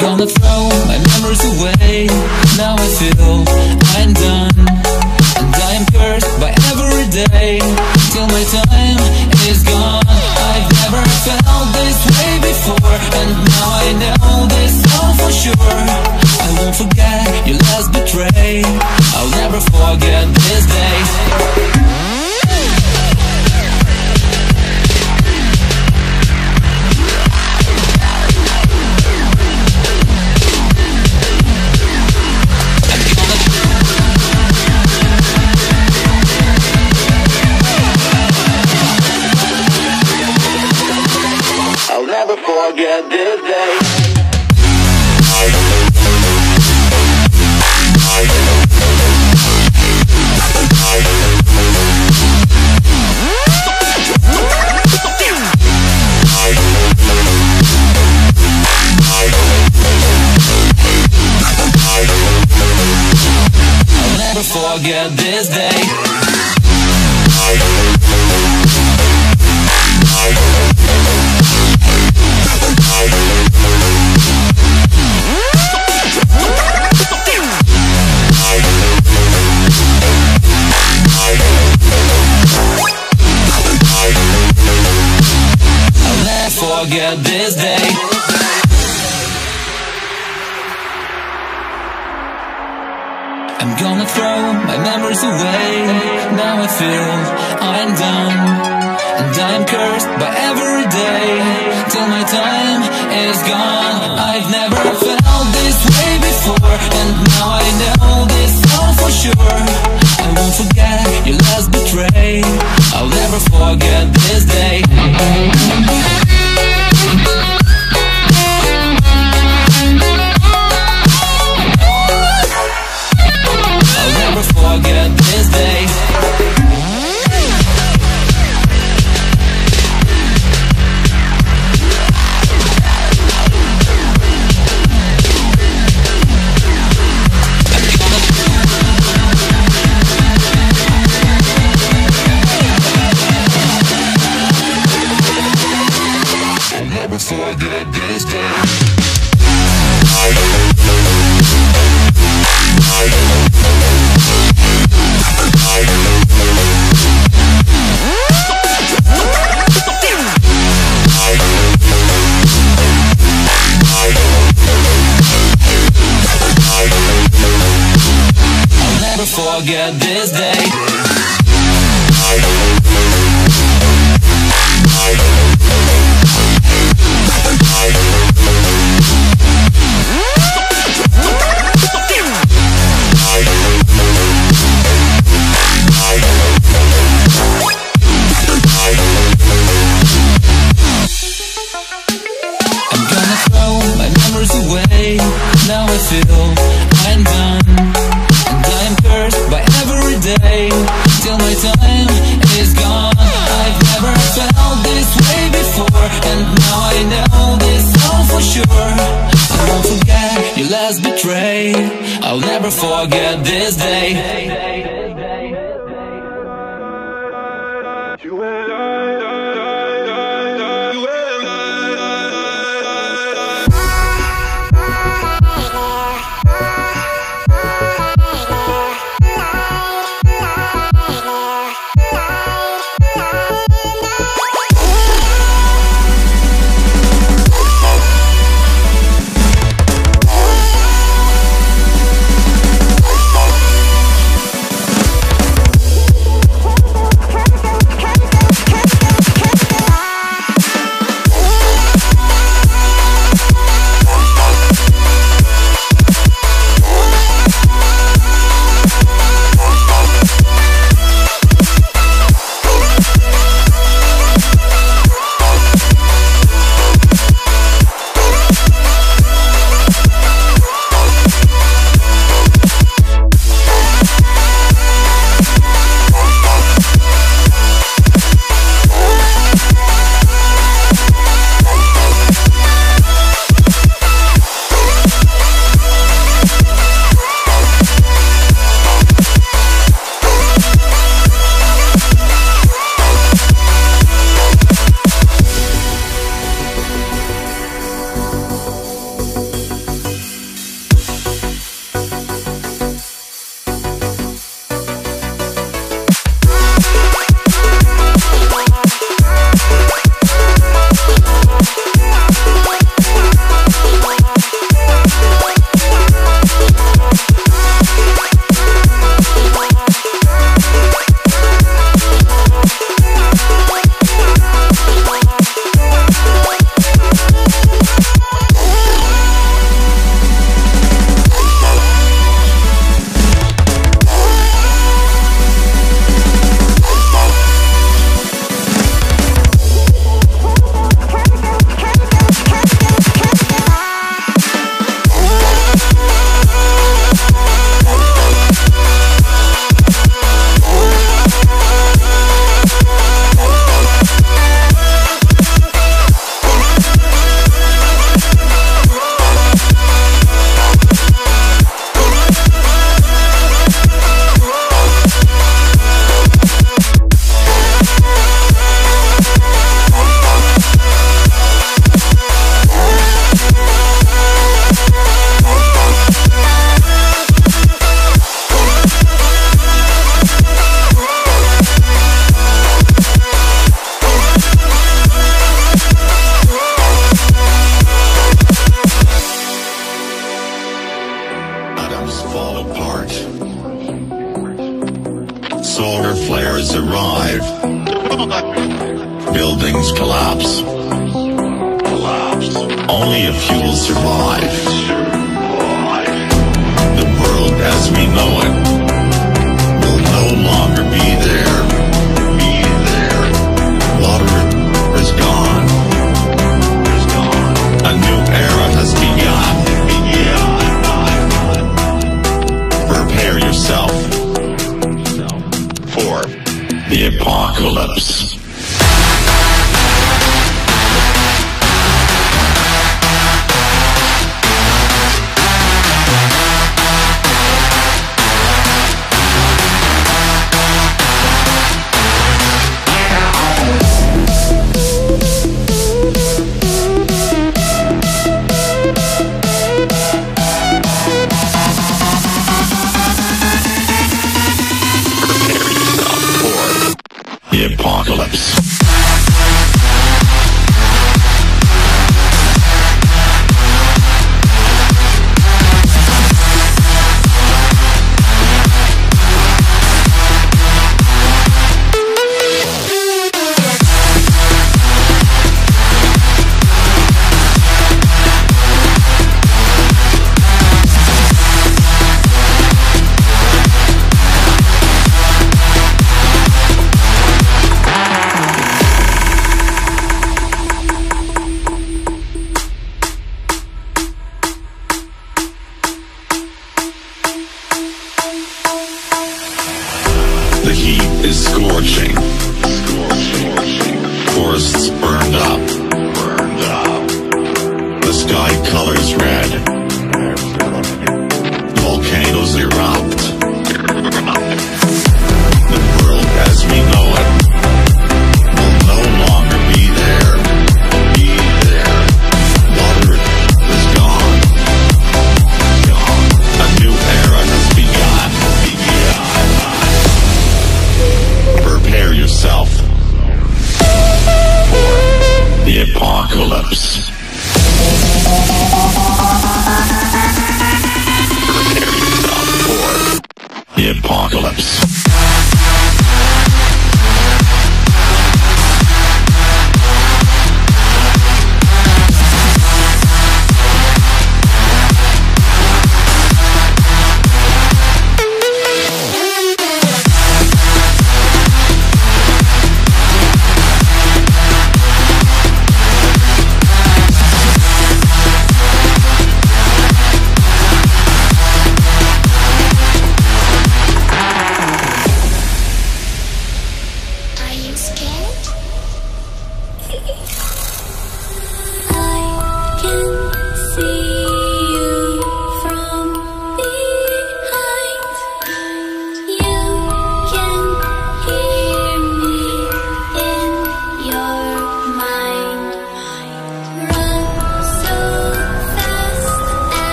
Gonna throw my memories away. Now I feel I'm done, and I am cursed by every day till my time is gone. I've never felt this way before, and now I know this all for sure. I won't forget your last betray. I'll never forget this day. Forget this day. I'll never forget this day. Forget this day. I'm gonna throw my memories away. Now I feel I'm done, and I'm cursed by every day till my time is gone. I've never felt this way before, and now I know this all for sure. I won't forget your last betray. I'll never forget this day. Forget this day. I'll never forget this day. Now I feel I'm done, and I am cursed by every day till my time is gone. I've never felt this way before, and now I know this all for sure. I won't forget your last betray. I'll never forget this day. You and I. Buildings collapse. Only a few will survive. The world as we know it will no longer be there. Water is gone. A new era has begun. Prepare yourself for the apocalypse. Apocalypse. The heat is scorching. Forests burned up. The sky colors red. Volcanoes erupt. The world as we know it will no longer be there. Water is gone. A new era has begun. Prepare yourself for the apocalypse. Prepare yourself for the apocalypse. No.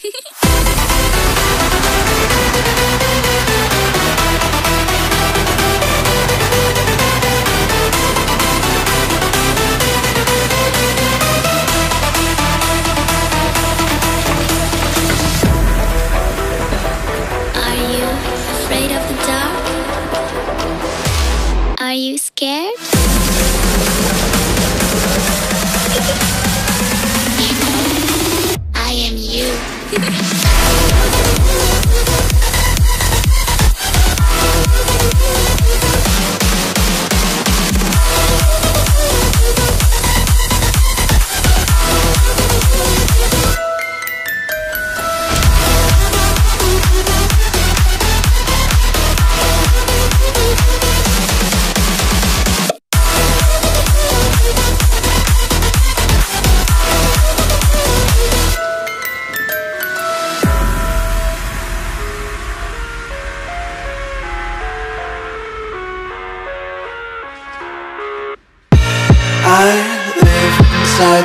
Are you scared? I am you. I live inside